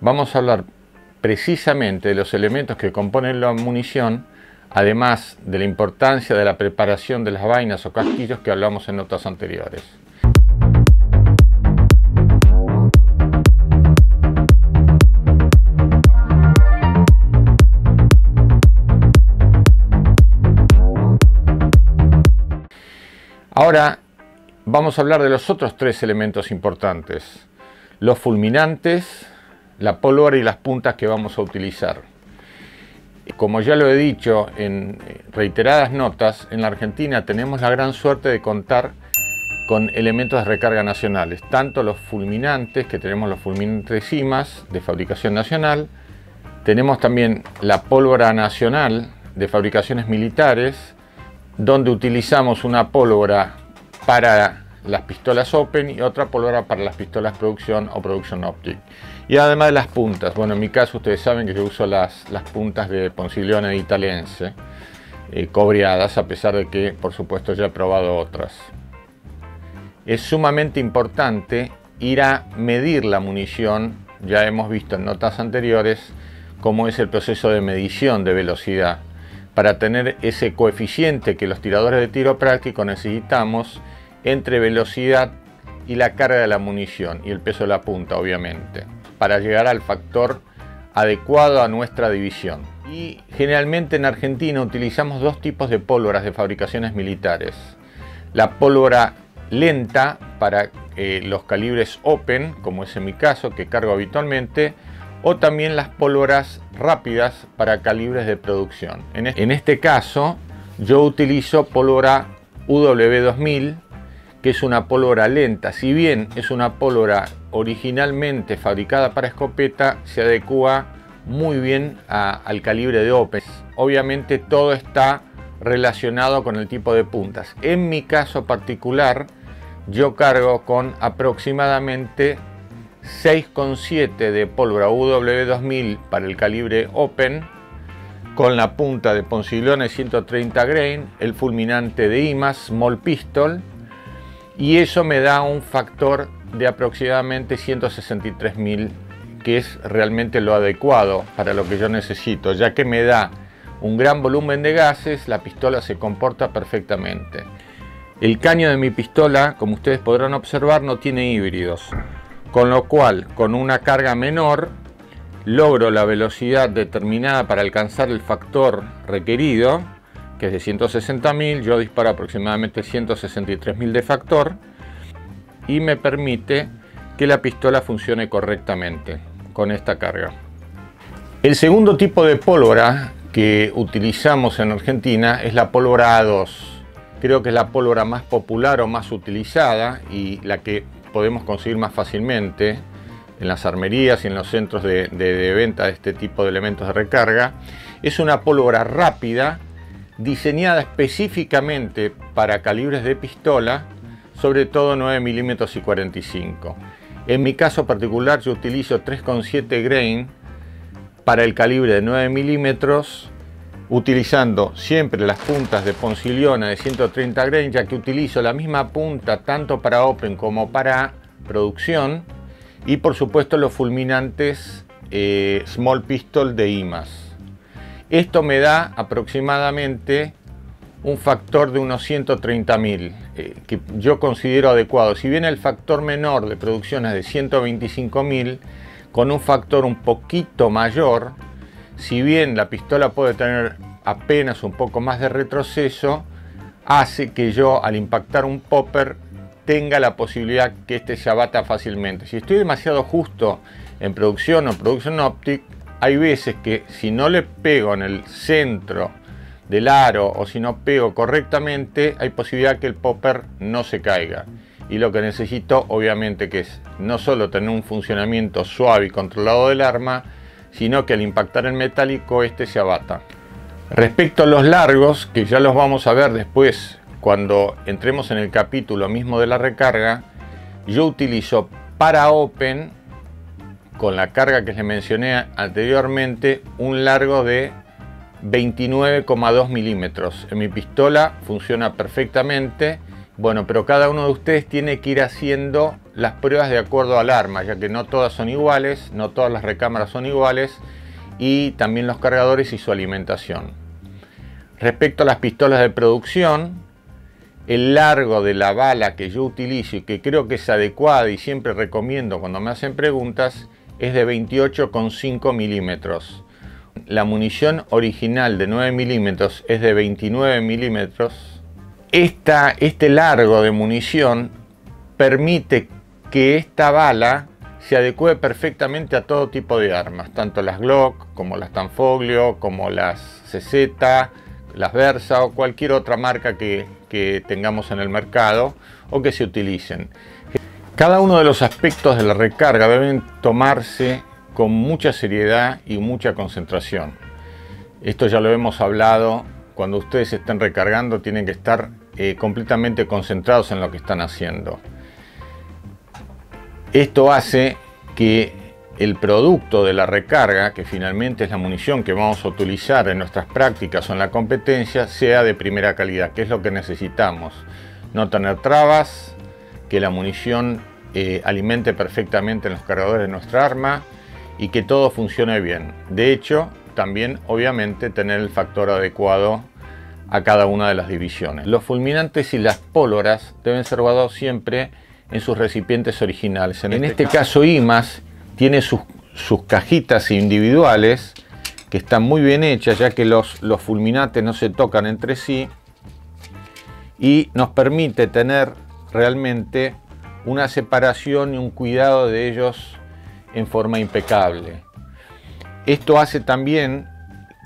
vamos a hablar precisamente de los elementos que componen la munición, además de la importancia de la preparación de las vainas o casquillos que hablamos en notas anteriores. Ahora vamos a hablar de los otros tres elementos importantes: los fulminantes, la pólvora y las puntas que vamos a utilizar. Como ya lo he dicho en reiteradas notas, en la Argentina tenemos la gran suerte de contar con elementos de recarga nacionales, tanto los fulminantes, que tenemos los fulminantes IMAZ de fabricación nacional, tenemos también la pólvora nacional de fabricaciones militares, donde utilizamos una pólvora para las pistolas open y otra pólvora para las pistolas producción o production optic, y además de las puntas. Bueno, en mi caso ustedes saben que yo uso las puntas de Ponciglione italiense, cobreadas, a pesar de que por supuesto ya he probado otras. Es sumamente importante ir a medir la munición. Ya hemos visto en notas anteriores cómo es el proceso de medición de velocidad. Para tener ese coeficiente que los tiradores de tiro práctico necesitamos entre velocidad y la carga de la munición y el peso de la punta, obviamente, para llegar al factor adecuado a nuestra división. Y generalmente en Argentina utilizamos dos tipos de pólvoras de fabricaciones militares: la pólvora lenta para los calibres open, como es en mi caso, que cargo habitualmente, o también las pólvoras rápidas para calibres de producción. En este caso yo utilizo pólvora UW-2000, que es una pólvora lenta. Si bien es una pólvora originalmente fabricada para escopeta, se adecua muy bien al calibre de open. Obviamente todo está relacionado con el tipo de puntas. En mi caso particular yo cargo con aproximadamente 6,7 de pólvora UW-2000 para el calibre open, con la punta de Ponciglione 130 grain, el fulminante de IMAZ Small Pistol, y eso me da un factor de aproximadamente 163.000, que es realmente lo adecuado para lo que yo necesito, ya que me da un gran volumen de gases. La pistola se comporta perfectamente. El caño de mi pistola, como ustedes podrán observar, no tiene híbridos, con lo cual con una carga menor logro la velocidad determinada para alcanzar el factor requerido, que es de 160.000. yo disparo aproximadamente 163.000 de factor y me permite que la pistola funcione correctamente con esta carga. El segundo tipo de pólvora que utilizamos en Argentina es la pólvora A2. Creo que es la pólvora más popular o más utilizada y la que podemos conseguir más fácilmente en las armerías y en los centros de venta de este tipo de elementos de recarga. Es una pólvora rápida diseñada específicamente para calibres de pistola, sobre todo 9 milímetros y 45. En mi caso particular yo utilizo 3,7 grain para el calibre de 9 milímetros, utilizando siempre las puntas de Ponciglione de 130 grain, ya que utilizo la misma punta tanto para open como para producción, y por supuesto los fulminantes Small Pistol de IMAZ. Esto me da aproximadamente un factor de unos 130.000, que yo considero adecuado. Si bien el factor menor de producción es de 125.000, con un factor un poquito mayor, si bien la pistola puede tener apenas un poco más de retroceso, hace que yo, al impactar un popper, tenga la posibilidad que este se abata fácilmente. Si estoy demasiado justo en producción o production optic, hay veces que si no le pego en el centro del aro o si no pego correctamente, hay posibilidad que el popper no se caiga. Y lo que necesito obviamente que es no solo tener un funcionamiento suave y controlado del arma, sino que al impactar el metálico este se abata. Respecto a los largos, que ya los vamos a ver después cuando entremos en el capítulo mismo de la recarga, yo utilizo para open, con la carga que les mencioné anteriormente, un largo de 29,2 milímetros. En mi pistola funciona perfectamente. Bueno, pero cada uno de ustedes tiene que ir haciendo las pruebas de acuerdo al arma, ya que no todas son iguales, no todas las recámaras son iguales, y también los cargadores y su alimentación. Respecto a las pistolas de producción, el largo de la bala que yo utilizo y que creo que es adecuada y siempre recomiendo cuando me hacen preguntas es de 28,5 milímetros. La munición original de 9 milímetros es de 29 milímetros. Este largo de munición permite que esta bala se adecue perfectamente a todo tipo de armas, tanto las Glock como las Tanfoglio, como las CZ, las Bersa o cualquier otra marca que tengamos en el mercado o que se utilicen. Cada uno de los aspectos de la recarga deben tomarse con mucha seriedad y mucha concentración. Esto ya lo hemos hablado. Cuando ustedes estén recargando tienen que estar completamente concentrados en lo que están haciendo. Esto hace que el producto de la recarga, que finalmente es la munición que vamos a utilizar en nuestras prácticas o en la competencia, sea de primera calidad, que es lo que necesitamos. No tener trabas, que la munición alimente perfectamente en los cargadores de nuestra arma y que todo funcione bien. De hecho, también obviamente tener el factor adecuado a cada una de las divisiones. Los fulminantes y las pólvoras deben ser guardados siempre en sus recipientes originales. En este caso IMAZ tiene sus cajitas individuales que están muy bien hechas, ya que los fulminantes no se tocan entre sí y nos permite tener realmente una separación y un cuidado de ellos en forma impecable. Esto hace también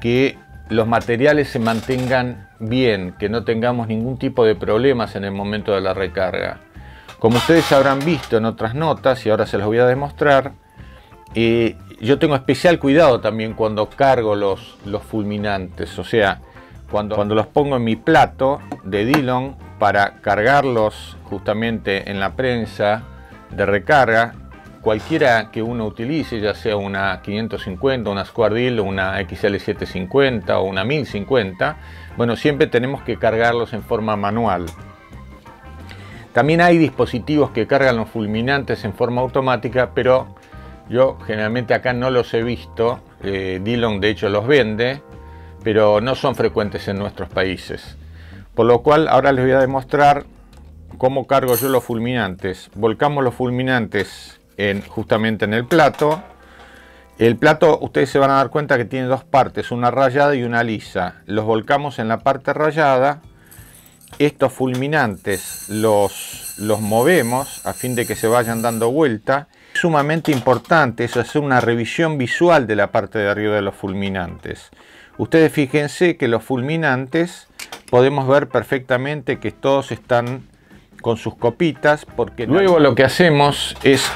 que los materiales se mantengan bien, que no tengamos ningún tipo de problemas en el momento de la recarga. Como ustedes habrán visto en otras notas, y ahora se las voy a demostrar, yo tengo especial cuidado también cuando cargo los fulminantes, o sea, cuando los pongo en mi plato de Dillon para cargarlos justamente en la prensa de recarga, cualquiera que uno utilice, ya sea una 550, una Square Deal, una XL750 o una 1050, bueno, siempre tenemos que cargarlos en forma manual. También hay dispositivos que cargan los fulminantes en forma automática, pero yo generalmente acá no los he visto. Dillon de hecho los vende, pero no son frecuentes en nuestros países. Por lo cual ahora les voy a demostrar cómo cargo yo los fulminantes. Volcamos los fulminantes justamente en el plato. El plato, ustedes se van a dar cuenta que tiene dos partes, una rayada y una lisa. Los volcamos en la parte rayada. Estos fulminantes los movemos a fin de que se vayan dando vuelta. Es sumamente importante eso, hacer una revisión visual de la parte de arriba de los fulminantes. Ustedes fíjense que los fulminantes podemos ver perfectamente que todos están con sus copitas, porque luego lo que hacemos es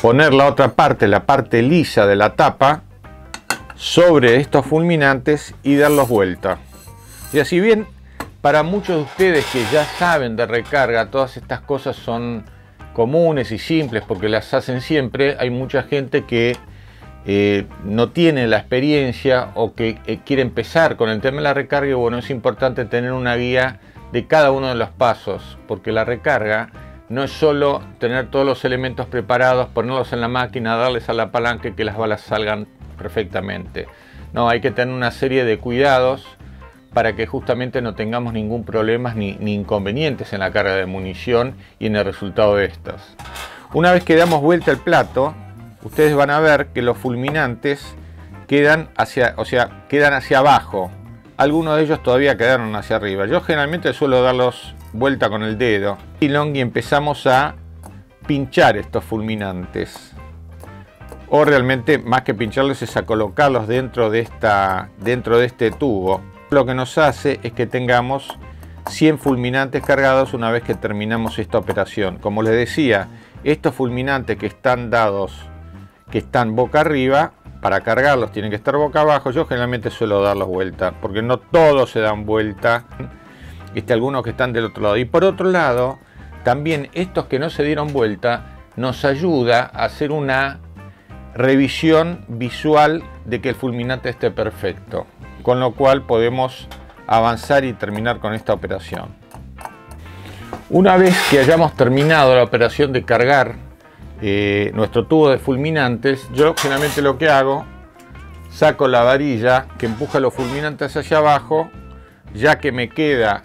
poner la otra parte, la parte lisa de la tapa, sobre estos fulminantes y darlos vuelta. Y así bien, para muchos de ustedes que ya saben de recarga, todas estas cosas son comunes y simples porque las hacen siempre. Hay mucha gente que no tiene la experiencia o que quiere empezar con el tema de la recarga, y bueno, es importante tener una guía de cada uno de los pasos, porque la recarga no es solo tener todos los elementos preparados, ponerlos en la máquina, darles a la palanca y que las balas salgan perfectamente. No, hay que tener una serie de cuidados para que justamente no tengamos ningún problema ni inconvenientes en la carga de munición y en el resultado de estas. Una vez que damos vuelta el plato, ustedes van a ver que los fulminantes quedan hacia abajo. Algunos de ellos todavía quedaron hacia arriba. Yo generalmente suelo darlos vuelta con el dedo y empezamos a pinchar estos fulminantes. O realmente, más que pincharlos, es a colocarlos dentro de este tubo. Lo que nos hace es que tengamos 100 fulminantes cargados una vez que terminamos esta operación. Como les decía, estos fulminantes que están boca arriba, para cargarlos tienen que estar boca abajo. Yo generalmente suelo darlos vuelta, porque no todos se dan vuelta. Algunos que están del otro lado. Y por otro lado, también estos que no se dieron vuelta, nos ayuda a hacer una revisión visual de que el fulminante esté perfecto. Con lo cual podemos avanzar y terminar con esta operación. Una vez que hayamos terminado la operación de cargar nuestro tubo de fulminantes, yo generalmente lo que hago, saco la varilla que empuja los fulminantes hacia abajo, ya que me queda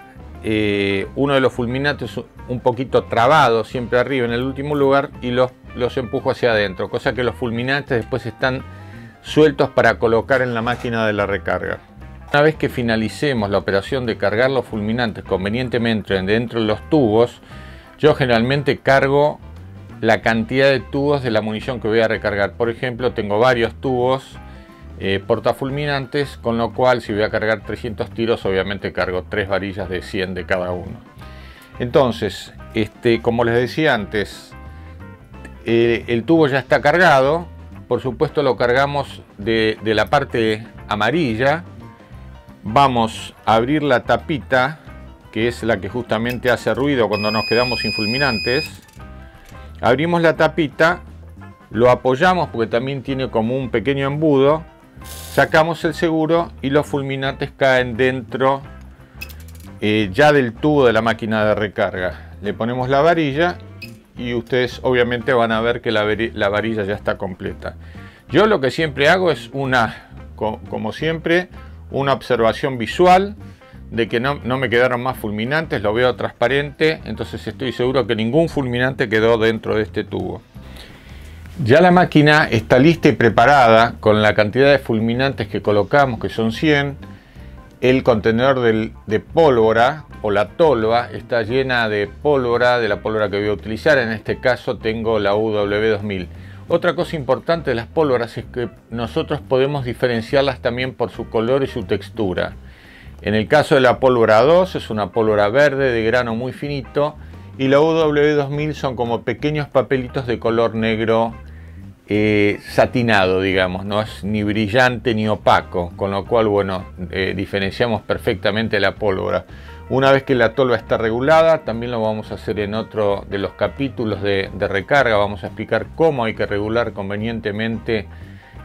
uno de los fulminantes un poquito trabado siempre arriba en el último lugar, y los empujo hacia adentro, cosa que los fulminantes después están sueltos para colocar en la máquina de la recarga. Una vez que finalicemos la operación de cargar los fulminantes convenientemente dentro de los tubos, yo generalmente cargo la cantidad de tubos de la munición que voy a recargar. Por ejemplo, tengo varios tubos portafulminantes, con lo cual si voy a cargar 300 tiros, obviamente cargo 3 varillas de 100 de cada uno. Entonces, como les decía antes, el tubo ya está cargado. Por supuesto lo cargamos de la parte amarilla. Vamos a abrir la tapita, que es la que justamente hace ruido cuando nos quedamos sin fulminantes. Abrimos la tapita, lo apoyamos porque también tiene como un pequeño embudo, sacamos el seguro y los fulminantes caen dentro ya del tubo de la máquina de recarga. Le ponemos la varilla y ustedes obviamente van a ver que la varilla ya está completa. Yo lo que siempre hago es como siempre, una observación visual de que no me quedaron más fulminantes, lo veo transparente, entonces estoy seguro que ningún fulminante quedó dentro de este tubo. Ya la máquina está lista y preparada con la cantidad de fulminantes que colocamos, que son 100. El contenedor de pólvora o la tolva está llena de pólvora, de la pólvora que voy a utilizar. En este caso tengo la UW-2000. Otra cosa importante de las pólvoras es que nosotros podemos diferenciarlas también por su color y su textura. En el caso de la pólvora 2 es una pólvora verde de grano muy finito, y la UW-2000 son como pequeños papelitos de color negro satinado, digamos, no es ni brillante ni opaco, con lo cual, bueno, diferenciamos perfectamente la pólvora. Una vez que la tolva está regulada, también lo vamos a hacer en otro de los capítulos de recarga, vamos a explicar cómo hay que regular convenientemente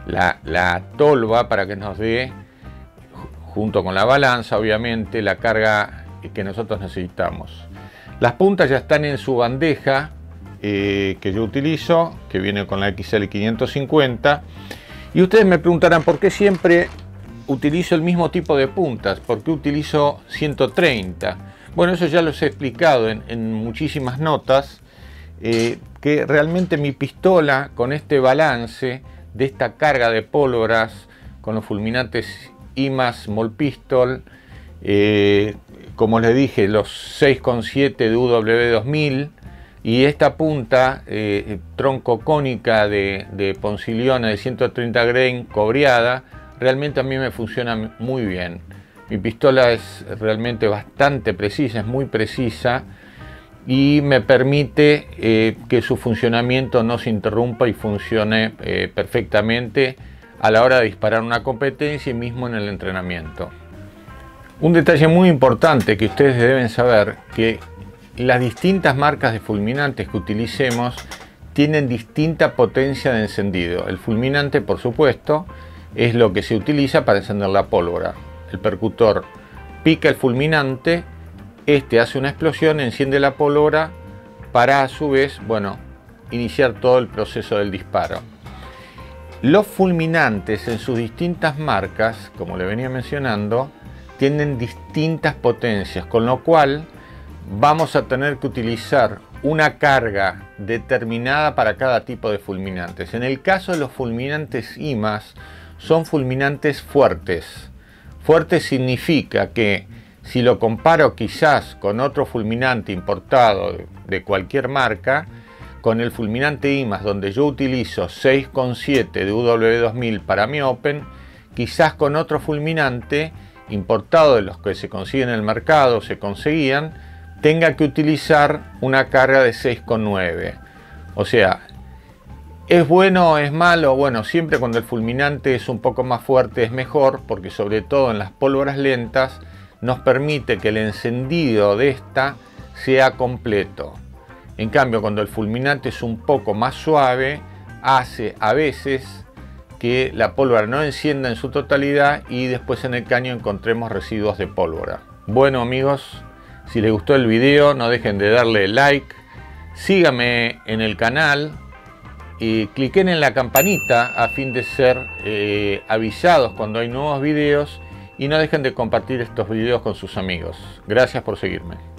la tolva para que nos dé, junto con la balanza, obviamente, la carga que nosotros necesitamos. Las puntas ya están en su bandeja, que yo utilizo, que viene con la XL750, y ustedes me preguntarán por qué siempre utilizo el mismo tipo de puntas, por qué utilizo 130. Bueno, eso ya los he explicado en muchísimas notas, que realmente mi pistola, con este balance de esta carga de pólvoras, con los fulminantes IMAZ Small Pistol, como les dije, los 6,7 de UW-2000, y esta punta tronco cónica de Ponciglione de 130 grain cobreada, realmente a mí me funciona muy bien. Mi pistola es realmente bastante precisa, es muy precisa, y me permite que su funcionamiento no se interrumpa y funcione perfectamente a la hora de disparar una competencia y mismo en el entrenamiento. Un detalle muy importante que ustedes deben saber, que las distintas marcas de fulminantes que utilicemos tienen distinta potencia de encendido. El fulminante, por supuesto, es lo que se utiliza para encender la pólvora. El percutor pica el fulminante, este hace una explosión, enciende la pólvora para a su vez, bueno, iniciar todo el proceso del disparo. Los fulminantes en sus distintas marcas, como le venía mencionando, tienen distintas potencias, con lo cual vamos a tener que utilizar una carga determinada para cada tipo de fulminantes. En el caso de los fulminantes IMAZ, son fulminantes fuertes. Fuerte significa que si lo comparo quizás con otro fulminante importado de cualquier marca, con el fulminante IMAZ, donde yo utilizo 6,7 de UW-2000 para mi Open, quizás con otro fulminante importado de los que se consiguen en el mercado, se conseguían, tenga que utilizar una carga de 6,9. O sea, ¿es bueno o es malo? Bueno, siempre cuando el fulminante es un poco más fuerte es mejor, porque sobre todo en las pólvoras lentas nos permite que el encendido de esta sea completo. En cambio, cuando el fulminante es un poco más suave, hace a veces que la pólvora no encienda en su totalidad y después en el caño encontremos residuos de pólvora. Bueno, amigos, Si les gustó el video, no dejen de darle like, síganme en el canal y cliquen en la campanita a fin de ser avisados cuando hay nuevos videos, y no dejen de compartir estos videos con sus amigos. Gracias por seguirme.